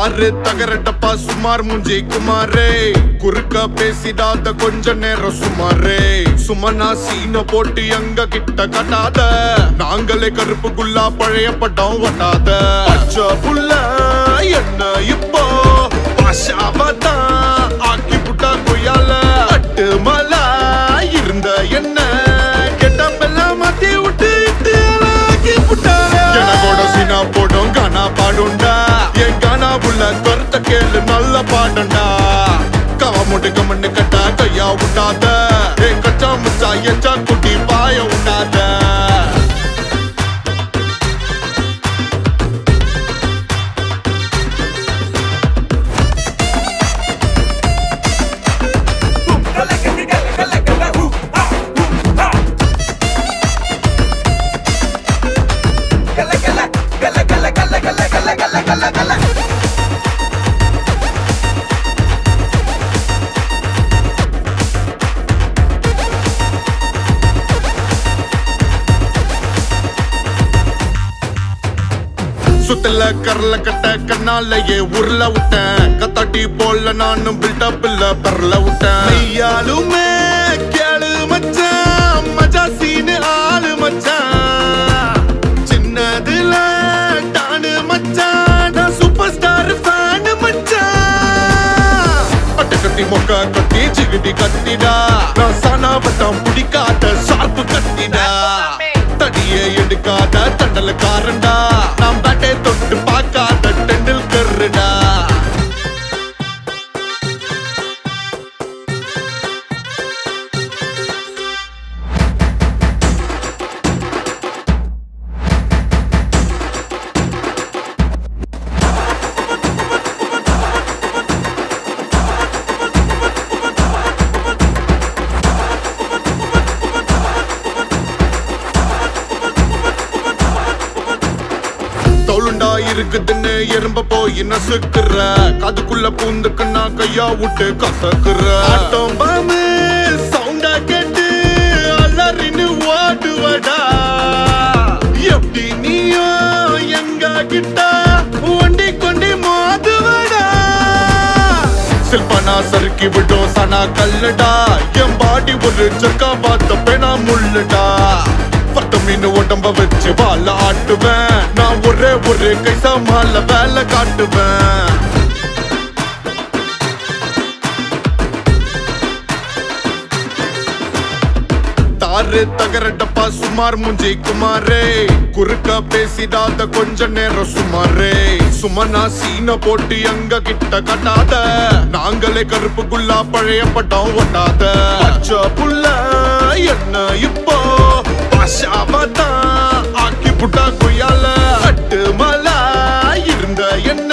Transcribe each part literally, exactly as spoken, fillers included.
யாரு தகரட்டப்பா சுமார் முஞ்சி குமாரே குறுக்க பேசிடாத கொஞ்ச நேரம் சுமாரே சுமனா சீன போட்டு எங்க கிட்ட கட்டாத நாங்களே கருப்பு குல்லா பழைய படம் வட்டாத பச்சை புள்ள என்ன இப்போ பாஷாவதான் ஆக்கி புட்டா கொய்யால அட்டு மலா இருந்த என்ன கெட்டப்பெல்லாம் மாத்தி விட்டு ஆக்கி புட்டா எனக்கோட சீனா போடும் கானா பாடுண்டா கருத்த கேளு நல்ல பாடண்டா கவ முட்டு கமண்ணு கட்டா கையா உண்டாத ஏ கச்சா முச்சா எச்சா குட்டி பாய உண்டாத சுத்தல கரல கட்ட கண்ணாலயே உருள விட்டேன் கத்தாட்டி போல நானும் பில்டப் இல்ல பரல விட்டேன் ஐயாலுமே கேளு மச்சான் மஜா சீனு ஆளு மச்சான் சின்னதுல டானு மச்சான் நான் சூப்பர் ஸ்டார் ஃபேனு மச்சான் அட்டக்கட்டி மொக்க கட்டி சிகிட்டி கட்டிடா நான் சானா வட்டம் பிடிக்காத ஷார்ப்பு கட்டிடா தடியே எடுக்காத தண்டல காரண்டா நாம் பேட்டை தொட்டு பார்க்காத டெண்டில் கருடா இருக்குதுன்னு எறும்ப போய் நசுக்குற காதுக்குள்ள பூந்துக்குன்னா கையா விட்டு கசக்குற ஆட்டம் பாம்பு சவுண்டா கேட்டு அலறின்னு ஓடுவடா எப்படி நீயோ எங்க கிட்ட ஒண்டி கொண்டி மோதுவடா சில்பானா சறுக்கி விடும் சனா கல்லுடா என் பாடி ஒரு சக்கா பார்த்த பெணா முள்ளுடா பட்டமின்னு உடம்ப வச்சு வாழ ஆட்டுவேன் நான் ஒரே ஒரே கைசா மால வேலை காட்டுவேன் தாரு தகரட்டப்பா சுமார் முஞ்சி குமாரே குறுக்க பேசிடாத கொஞ்ச நேரம் சுமாரே சுமனா சீன போட்டு எங்க கிட்ட கட்டாத நாங்களே கருப்பு குல்லா பழைய படம் ஒட்டாத பச்சை புள்ள என்ன இப்போ பாஷாவதான் ஆக்கி புட்டா கொய்யால அட்டு மலா இருந்த என்ன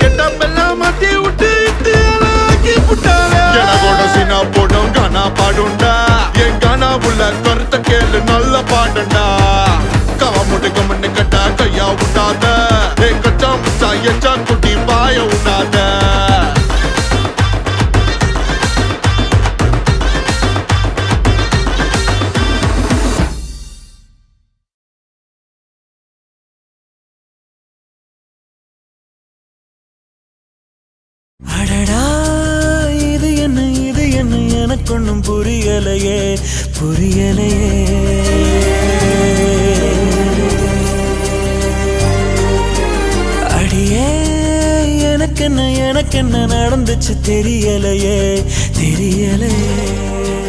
கெட்டப்பெல்லாம் மாத்தி விட்டு ஆக்கி புட்டால எனக்கோட சீனா போடும் கானா பாடுண்டா என் கானா உள்ள கருத்த கேளு நல்ல பாடண்டா கவ முட்டு கமண்ணு கட்டா கையா உண்டாத ஏ கச்சா முச்சா எச்சா குட்டி பாய உண்டாத கொண்ணும் புரியலையே புரியலையே அடியே எனக்கென்ன எனக்கென்ன நடந்துச்சு தெரியலையே தெரியலையே.